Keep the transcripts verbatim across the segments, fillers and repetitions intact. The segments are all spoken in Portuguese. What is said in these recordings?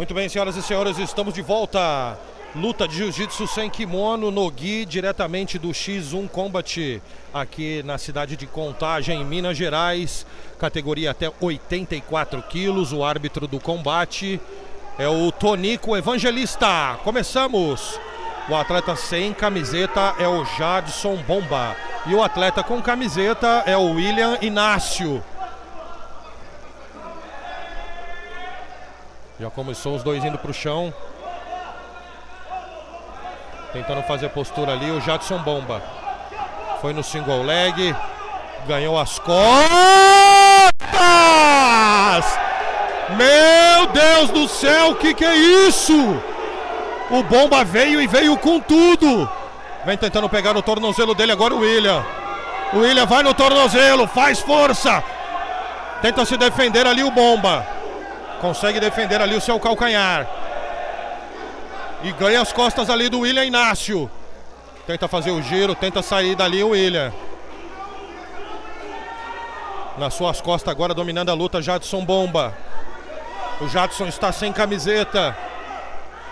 Muito bem, senhoras e senhores, estamos de volta. Luta de jiu-jitsu sem kimono no gi, diretamente do X um Combat, aqui na cidade de Contagem, em Minas Gerais. Categoria até oitenta e quatro quilos. O árbitro do combate é o Tonico Evangelista. Começamos. O atleta sem camiseta é o Jadson Bomba. E o atleta com camiseta é o Willian Inácio. Já começou os dois indo para o chão. Tentando fazer postura ali, o Jadson Bomba. Foi no single leg. Ganhou as costas! Meu Deus do céu, o que, que é isso? O Bomba veio e veio com tudo. Vem tentando pegar no tornozelo dele agora o Willian. O Willian vai no tornozelo, faz força. Tenta se defender ali o Bomba. Consegue defender ali o seu calcanhar. E ganha as costas ali do Willian Inácio. Tenta fazer o giro, tenta sair dali o Willian. Nas suas costas agora, dominando a luta, Jadson Bomba. O Jadson está sem camiseta.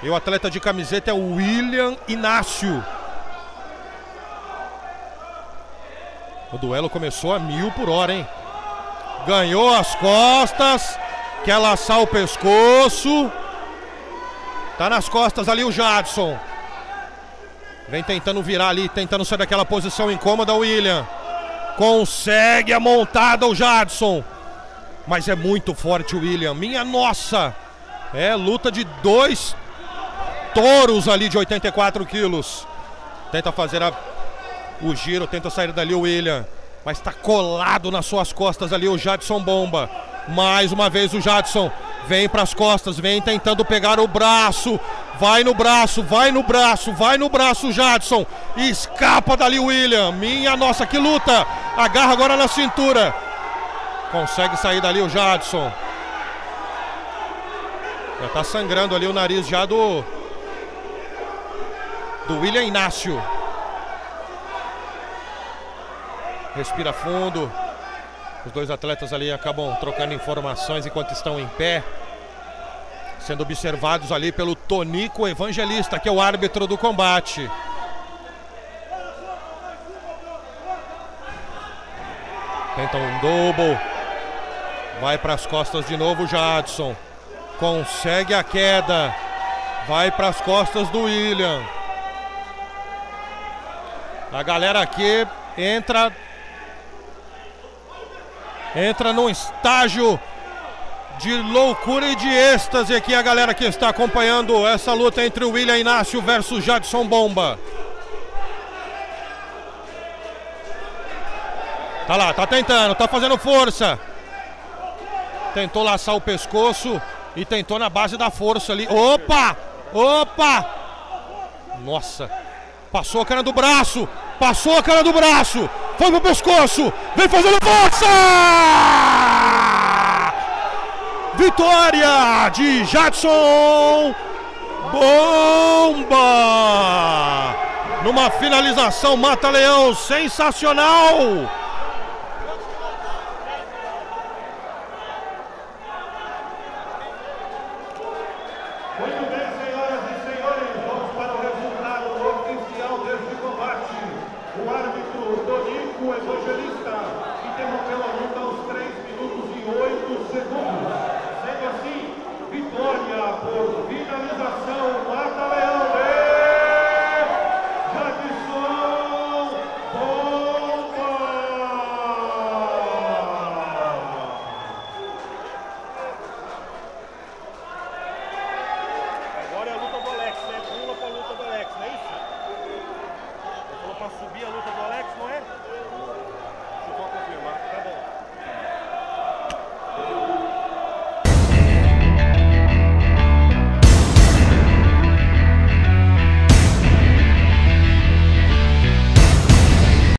E o atleta de camiseta é o Willian Inácio. O duelo começou a mil por hora, hein? Ganhou as costas. Quer laçar o pescoço. Tá nas costas ali o Jadson. Vem tentando virar ali, tentando sair daquela posição incômoda o Willian. Consegue a montada o Jadson. Mas é muito forte o Willian, minha nossa. É luta de dois touros ali de oitenta e quatro quilos. Tenta fazer a, o giro, tenta sair dali o Willian. Mas tá colado nas suas costas ali o Jadson Bomba. Mais uma vez o Jadson. Vem para as costas, vem tentando pegar o braço. Vai no braço, vai no braço, vai no braço, Jadson. Escapa dali o Willian. Minha nossa, que luta. Agarra agora na cintura. Consegue sair dali o Jadson. Já tá sangrando ali o nariz já do... do Willian Inácio. Respira fundo. Os dois atletas ali acabam trocando informações enquanto estão em pé. Sendo observados ali pelo Tonico Evangelista, que é o árbitro do combate. Tentam um double. Vai para as costas de novo o Jadson. Consegue a queda. Vai para as costas do Willian. A galera aqui entra... Entra num estágio de loucura e de êxtase aqui a galera que está acompanhando essa luta entre o Willian Inácio versus Jadson Bomba. Tá lá, tá tentando, tá fazendo força. Tentou laçar o pescoço e tentou na base da força ali. Opa! Opa! Nossa! Passou a cara do braço! Passou a cara do braço! Foi pro pescoço, vem fazendo força! Vitória de Jadson Bomba! Numa finalização mata-leão sensacional! Por finalização, mata-leão.